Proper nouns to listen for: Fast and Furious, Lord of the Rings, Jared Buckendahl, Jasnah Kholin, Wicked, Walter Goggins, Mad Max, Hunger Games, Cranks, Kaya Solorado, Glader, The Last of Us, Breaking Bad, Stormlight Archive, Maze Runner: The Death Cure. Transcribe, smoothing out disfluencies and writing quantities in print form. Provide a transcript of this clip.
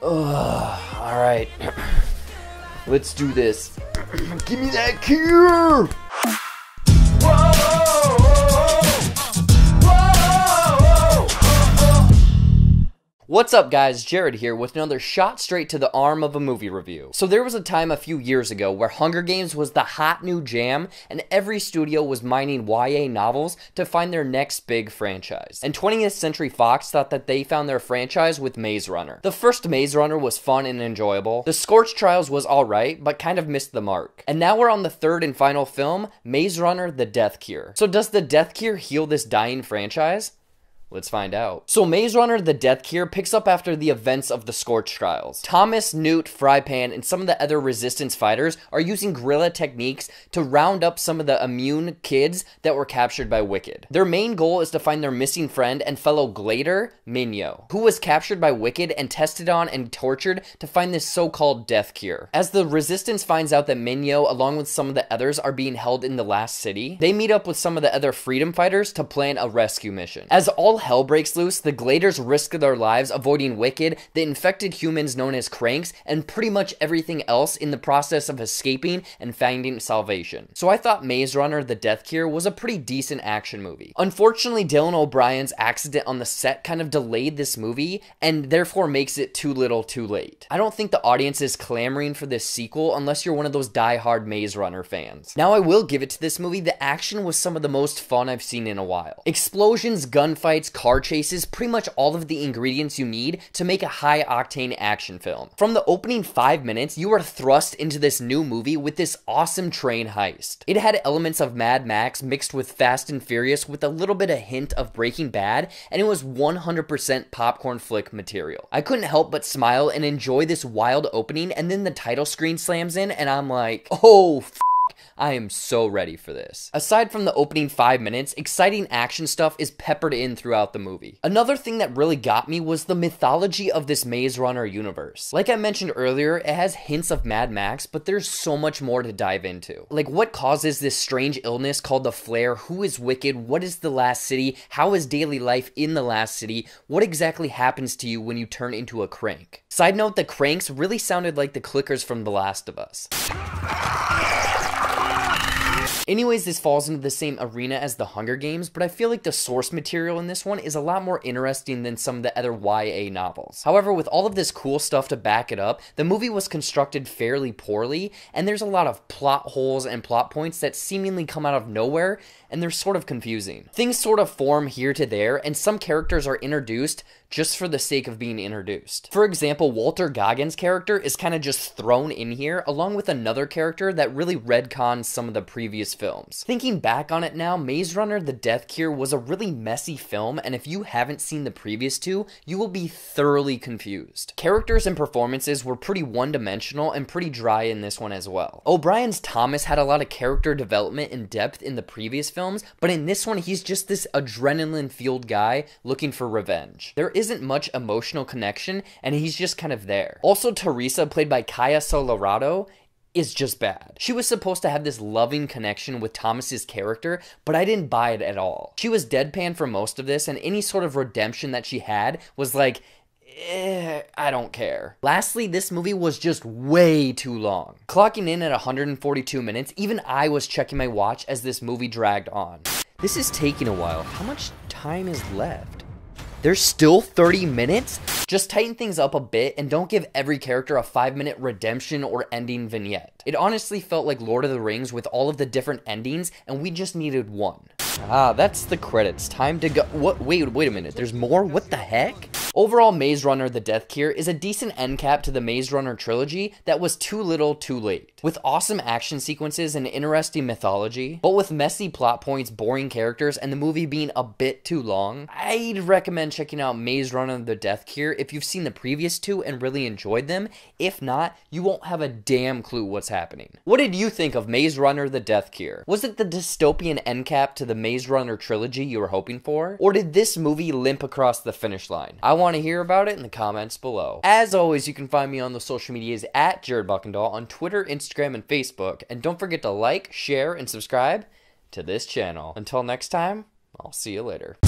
Alright. Let's do this. Give me that cure! What's up guys, Jared here with another shot straight to the arm of a movie review. So there was a time a few years ago where Hunger Games was the hot new jam and every studio was mining YA novels to find their next big franchise. And 20th Century Fox thought that they found their franchise with Maze Runner. The first Maze Runner was fun and enjoyable. The Scorched Trials was alright, but kind of missed the mark. And now we're on the third and final film, Maze Runner: The Death Cure. So does the Death Cure heal this dying franchise? Let's find out. So Maze Runner: The Death Cure picks up after the events of the Scorched Trials. Thomas, Newt, Frypan, and some of the other resistance fighters are using guerrilla techniques to round up some of the immune kids that were captured by Wicked. Their main goal is to find their missing friend and fellow Glader, Minyo, who was captured by Wicked and tested on and tortured to find this so-called Death Cure. As the resistance finds out that Minyo, along with some of the others, are being held in the last city, they meet up with some of the other freedom fighters to plan a rescue mission. As all hell breaks loose, the Gladers risk their lives avoiding Wicked, the infected humans known as Cranks, and pretty much everything else in the process of escaping and finding salvation. So I thought Maze Runner: The Death Cure was a pretty decent action movie. Unfortunately, Dylan O'Brien's accident on the set kind of delayed this movie and therefore makes it too little too late. I don't think the audience is clamoring for this sequel unless you're one of those die-hard Maze Runner fans. Now I will give it to this movie, the action was some of the most fun I've seen in a while. Explosions, gunfights, car chases, pretty much all of the ingredients you need to make a high-octane action film. From the opening 5 minutes, you are thrust into this new movie with this awesome train heist. It had elements of Mad Max mixed with Fast and Furious with a little bit of hint of Breaking Bad, and it was 100% popcorn flick material. I couldn't help but smile and enjoy this wild opening, and then the title screen slams in, and I'm like, oh, I am so ready for this. Aside from the opening 5 minutes, exciting action stuff is peppered in throughout the movie. Another thing that really got me was the mythology of this Maze Runner universe. Like I mentioned earlier, it has hints of Mad Max, but there's so much more to dive into. Like what causes this strange illness called the Flare, who is Wicked, what is the last city, how is daily life in the last city, what exactly happens to you when you turn into a crank. Side note, the cranks really sounded like the clickers from The Last of Us. Anyways, this falls into the same arena as the Hunger Games, but I feel like the source material in this one is a lot more interesting than some of the other YA novels. However, with all of this cool stuff to back it up, the movie was constructed fairly poorly, and there's a lot of plot holes and plot points that seemingly come out of nowhere, and they're sort of confusing. Things sort of form here to there, and some characters are introduced just for the sake of being introduced. For example, Walter Goggins' character is kind of just thrown in here, along with another character that really retcons some of the previous films. Thinking back on it now, Maze Runner: The Death Cure was a really messy film, and if you haven't seen the previous two, you will be thoroughly confused. Characters and performances were pretty one-dimensional and pretty dry in this one as well. O'Brien's Thomas had a lot of character development and depth in the previous films, but in this one he's just this adrenaline-fueled guy looking for revenge. There isn't much emotional connection, and he's just kind of there. Also, Teresa, played by Kaya Solorado, is just bad. She was supposed to have this loving connection with Thomas's character, but I didn't buy it at all. She was deadpan for most of this, and any sort of redemption that she had was like, I don't care. Lastly, this movie was just way too long. Clocking in at 142 minutes, even I was checking my watch as this movie dragged on. This is taking a while. How much time is left? There's still 30 minutes? Just tighten things up a bit and don't give every character a 5-minute redemption or ending vignette. It honestly felt like Lord of the Rings with all of the different endings, and we just needed one. Ah, that's the credits. Time to go. What? Wait a minute. There's more? What the heck? Overall, Maze Runner: The Death Cure is a decent end cap to the Maze Runner trilogy that was too little too late. With awesome action sequences and interesting mythology, but with messy plot points, boring characters, and the movie being a bit too long, I'd recommend checking out Maze Runner: The Death Cure if you've seen the previous two and really enjoyed them. If not, you won't have a damn clue what's happening. What did you think of Maze Runner: The Death Cure? Was it the dystopian end cap to the Maze Runner trilogy you were hoping for? Or did this movie limp across the finish line? I want to hear about it in the comments below. As always, you can find me on the social medias at Jared Buckendahl on Twitter, Instagram, and Facebook. And don't forget to like, share, and subscribe to this channel. Until next time, I'll see you later.